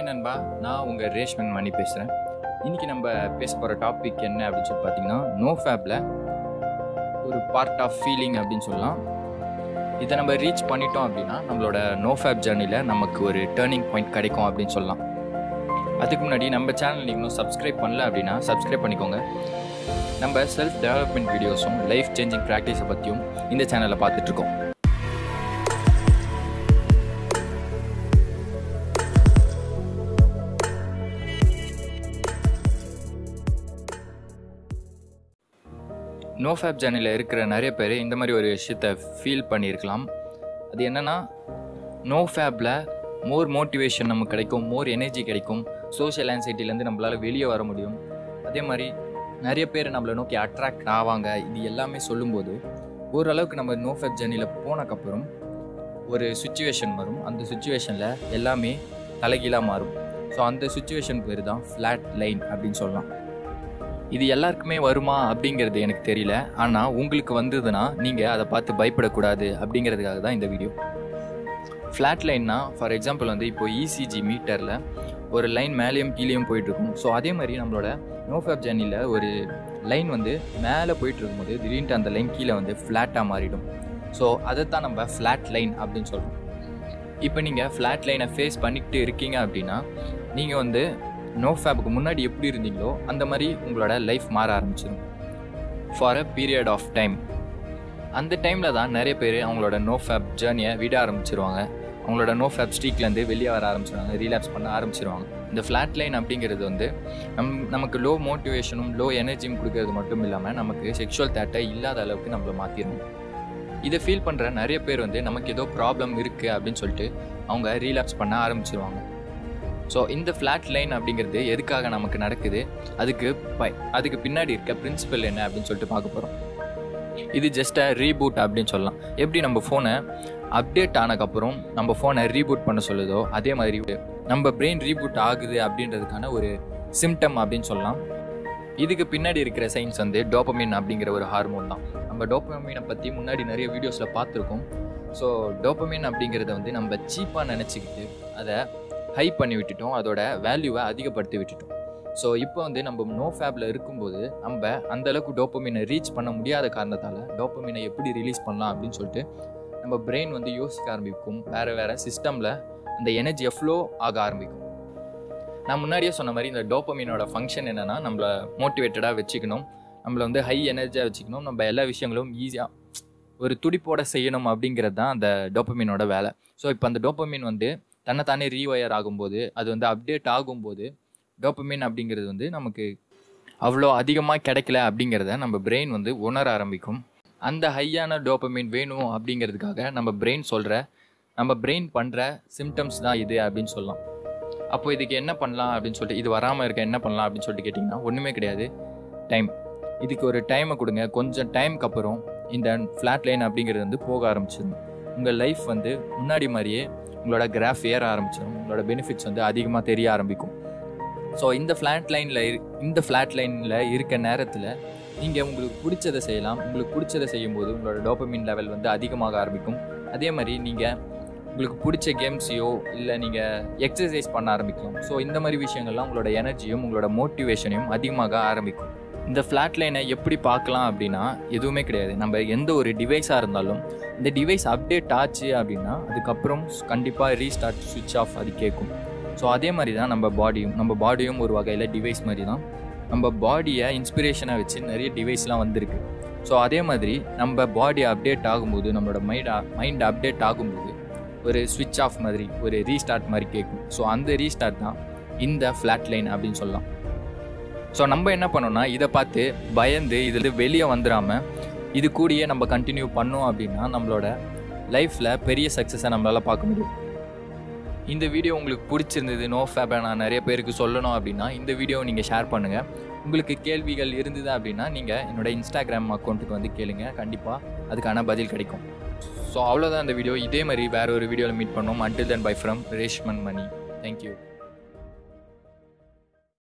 Hi நண்பா, நான் உங்கள் ரேஷ்மன் மணி பேசுகிறேன். இன்றைக்கி நம்ம பேச போகிற டாபிக் என்ன அப்படின்னு சொல்லி பார்த்தீங்கன்னா, நோஃபேப்பில் ஒரு பார்ட் ஆஃப் ஃபீலிங் அப்படின்னு சொல்லலாம். இதை நம்ம ரீச் பண்ணிட்டோம் அப்படின்னா நம்மளோட நோஃபேப் ஜர்னியில் நமக்கு ஒரு டேர்னிங் பாயிண்ட் கிடைக்கும் அப்படின்னு சொல்லலாம். அதுக்கு முன்னாடி நம்ம சேனல் இன்னும் சப்ஸ்கிரைப் பண்ணல அப்படின்னா சப்ஸ்கிரைப் பண்ணிக்கோங்க. நம்ம செல்ஃப் டெவலப்மெண்ட் வீடியோஸும் லைஃப் சேஞ்சிங் ப்ராக்டிஸை பற்றியும் இந்த சேனலில் பார்த்துட்ருக்கோம். நோஃபேப் ஜேர்னியில் இருக்கிற நிறைய பேர் இந்த மாதிரி ஒரு விஷயத்தை ஃபீல் பண்ணியிருக்கலாம். அது என்னென்னா, நோஃபேப்பில் மோர் மோட்டிவேஷன் நமக்கு கிடைக்கும், மோர் எனர்ஜி கிடைக்கும், சோஷியல் ஆன்சைட்டிலேருந்து நம்மளால் வெளியே வர முடியும். அதே மாதிரி நிறைய பேர் நம்மளை நோக்கி அட்ராக்ட் ஆவாங்க. இது எல்லாமே சொல்லும்போது ஓரளவுக்கு நம்ம நோஃபேப் ஜேர்னியில் போனக்கப்புறம் ஒரு சுச்சுவேஷன் வரும். அந்த சுச்சுவேஷனில் எல்லாமே தலைகீழாக மாறும். ஸோ அந்த சுச்சுவேஷன் பேர் தான் ஃப்ளாட் லைன் அப்படின்னு சொல்லலாம். இது எல்லாருக்குமே வருமா அப்படிங்கிறது எனக்கு தெரியல, ஆனால் உங்களுக்கு வந்ததுன்னா நீங்கள் அதை பார்த்து பயப்படக்கூடாது அப்படிங்கிறதுக்காக தான் இந்த வீடியோ. ஃப்ளாட் லைன்னா ஃபார் எக்ஸாம்பிள் இப்போது இசிஜி மீட்டரில் ஒரு லைன் மேலேயும் கீழேயும் போயிட்டுருக்கும். ஸோ அதே மாதிரி நம்மளோட நோஃபேப் ஜர்னியில் ஒரு லைன் மேலே போயிட்டுருக்கும்போது திடீர்னு அந்த லைன் கீழே ஃப்ளாட்டாக மாறிடும். ஸோ அதைத்தான் நம்ம ஃப்ளாட் லைன் அப்படின்னு சொல்கிறோம். இப்போ நீங்கள் ஃப்ளாட் லைனை ஃபேஸ் பண்ணிக்கிட்டு இருக்கீங்க அப்படின்னா நீங்கள் நோஃபேப்புக்கு முன்னாடி எப்படி இருந்தீங்களோ அந்த மாதிரி உங்களோட லைஃப் மாற ஆரம்பிச்சிடும் for a period of time. அந்த டைமில் தான் நிறைய பேர் அவங்களோட நோஃபேப் ஜேர்னியை விட ஆரம்பிச்சிருவாங்க. அவங்களோட நோஃபேப் ஸ்ட்ரீக்லேருந்து வெளியே வர ஆரம்பிச்சிருவாங்க, ரீலாப்ஸ் பண்ண ஆரம்பிச்சிருவாங்க. இந்த ஃப்ளாட் லைன் அப்படிங்கிறது நமக்கு லோ மோட்டிவேஷனும் லோ எனர்ஜியும் கொடுக்கறது மட்டும் இல்லாமல் நமக்கு செக்ஷுவல் தேட்டை இல்லாத அளவுக்கு நம்மளை மாற்றிடணும். இதை ஃபீல் பண்ணுற நிறைய பேர் நமக்கு ஏதோ ப்ராப்ளம் இருக்குது அப்படின்னு சொல்லிட்டு அவங்க ரீலாப்ஸ் பண்ண ஆரம்பிச்சிருவாங்க. ஸோ இந்த ஃப்ளாட் லைன் அப்படிங்கிறது எதுக்காக நமக்கு நடக்குது, அதுக்கு பின்னாடி இருக்க பிரின்சிபல் என்ன அப்படின்னு சொல்லிட்டு பார்க்க போகிறோம். இது ஜஸ்ட் ரீபூட் அப்படின்னு சொல்லலாம். எப்படி நம்ம ஃபோனை அப்டேட் ஆனதுக்கப்புறம் நம்ம ஃபோனை ரீபூட் பண்ண சொல்லுதோ அதே மாதிரி நம்ம பிரெயின் ரீபூட் ஆகுது அப்படின்றதுக்கான ஒரு சிம்டம் அப்படின்னு சொல்லலாம். இதுக்கு பின்னாடி இருக்கிற சயின்ஸ் டோபமின் அப்படிங்கிற ஒரு ஹார்மோன் தான். நம்ம டோபமினை பற்றி முன்னாடி நிறைய வீடியோஸில் பார்த்துருக்கோம். ஸோ டோபமின் அப்படிங்கிறத நம்ம சீப்பாக நினச்சிக்கிட்டு அதை ஹை பண்ணி விட்டுட்டோம், அதோட வேல்யூவை அதிகப்படுத்தி விட்டுட்டோம். ஸோ இப்போ நம்ம நோஃபேப்பில் இருக்கும்போது நம்ம அந்தளவுக்கு டோபமினை ரீச் பண்ண முடியாத காரணத்தால் டோபமினை எப்படி ரிலீஸ் பண்ணலாம் அப்படின்னு சொல்லிட்டு நம்ம பிரெயின் யோசிக்க ஆரம்பிக்கும். வேறு சிஸ்டமில் அந்த எனர்ஜியை ஃப்ளோ ஆக ஆரம்பிக்கும். நான் முன்னாடியே சொன்ன மாதிரி இந்த டோபமினோட ஃபங்க்ஷன் என்னென்னா, நம்மளை மோட்டிவேட்டடாக வச்சுக்கணும், நம்மளை ஹை எனர்ஜியாக வச்சுக்கணும், நம்ம எல்லா விஷயங்களும் ஈஸியாக ஒரு துடிப்போடு செய்யணும் அப்படிங்கிறது தான் அந்த டோபமினோட வேலை. ஸோ இப்போ அந்த டோபமின் தன்னைத்தானே ரீவயர் ஆகும்போது, அது அப்டேட் ஆகும்போது டோபமின் அப்படிங்கிறது நமக்கு அவ்வளோ அதிகமாக கிடைக்கல அப்படிங்கிறத நம்ம பிரெயின் உணர ஆரம்பிக்கும். அந்த ஹையான டோபமின் வேணும் அப்படிங்கிறதுக்காக நம்ம பிரெயின் பண்ணுற சிம்டம்ஸ் தான் இது அப்படின்னு சொல்லலாம். அப்போது இதுக்கு என்ன பண்ணலாம் அப்படின்னு சொல்லிட்டு, இது வராமல் இருக்க என்ன பண்ணலாம் அப்படின்னு சொல்லிட்டு கேட்டிங்கன்னா, ஒன்றுமே கிடையாது, டைம். இதுக்கு ஒரு டைமை கொடுங்க. கொஞ்சம் டைமுக்கு அப்புறம் இந்த ஃப்ளாட் லைன் அப்படிங்கிறது போக ஆரம்பிச்சிடும். உங்கள் லைஃப் முன்னாடி மாதிரியே உங்களோட கிராஃப் ஏற ஆரம்பிச்சிடும். உங்களோட பெனிஃபிட்ஸ் அதிகமாக தெரிய ஆரம்பிக்கும். ஸோ இந்த ஃப்ளாட் லைனில் இருக்க நேரத்தில் நீங்கள் உங்களுக்கு பிடிச்சதை செய்யலாம். உங்களுக்கு பிடிச்சதை செய்யும்போது உங்களோட டோபமின் லெவல் அதிகமாக ஆரம்பிக்கும். அதே மாதிரி நீங்கள் உங்களுக்கு பிடிச்ச கேம்ஸையோ இல்லை நீங்கள் எக்ஸசைஸ் பண்ண ஆரம்பிக்கலாம். ஸோ இந்த மாதிரி விஷயங்கள்லாம் உங்களோட எனர்ஜியும் உங்களோட மோட்டிவேஷனையும் அதிகமாக ஆரம்பிக்கும். இந்த ஃப்ளாட் லைனை எப்படி பார்க்கலாம் அப்படின்னா, எதுவுமே கிடையாது. நம்ம எந்த ஒரு டிவைஸாக இருந்தாலும் இந்த டிவைஸ் அப்டேட் ஆச்சு அப்படின்னா அதுக்கப்புறம் கண்டிப்பாக ரீஸ்டார்ட், சுவிட்ச் ஆஃப் அது கேட்கும். ஸோ அதே மாதிரி தான் நம்ம பாடியும் ஒரு வகையில் டிவைஸ் மாதிரி தான். நம்ம பாடியை இன்ஸ்பிரேஷனை வச்சு நிறைய டிவைஸ்லாம் வந்திருக்கு. ஸோ அதே மாதிரி நம்ம பாடி அப்டேட் ஆகும்போது, நம்மளோட மைண்ட் அப்டேட் ஆகும்போது ஒரு சுவிட்ச் ஆஃப் மாதிரி, ஒரு ரீஸ்டார்ட் மாதிரி கேட்கும். ஸோ அந்த ரீஸ்டார்ட் தான் இந்த ஃப்ளாட் லைன் அப்படின்னு சொல்லலாம். ஸோ நம்ம என்ன பண்ணோன்னா, இதை பார்த்து பயந்து இதில் வெளியே வந்துடாமல் இது கூடியே நம்ம கண்டினியூ பண்ணோம் அப்படின்னா நம்மளோட லைஃப்பில் பெரிய சக்ஸஸை நம்மளால் பார்க்க முடியும். இந்த வீடியோ உங்களுக்கு பிடிச்சிருந்தது, நோஃபேப்பை நான் நிறைய பேருக்கு சொல்லணும் அப்படின்னா இந்த வீடியோவை நீங்கள் ஷேர் பண்ணுங்கள். உங்களுக்கு கேள்விகள் இருந்தது அப்படின்னா நீங்கள் என்னோடய இன்ஸ்டாகிராம் அக்கௌண்ட்டுக்கு கேளுங்கள். கண்டிப்பாக அதுக்கான பதில் கிடைக்கும். ஸோ அவ்வளோதான் இந்த வீடியோ. இதே மாதிரி வேறு ஒரு வீடியோவில் மீட் பண்ணுவோம். Until then, bye from Reshman Mani. Thank you.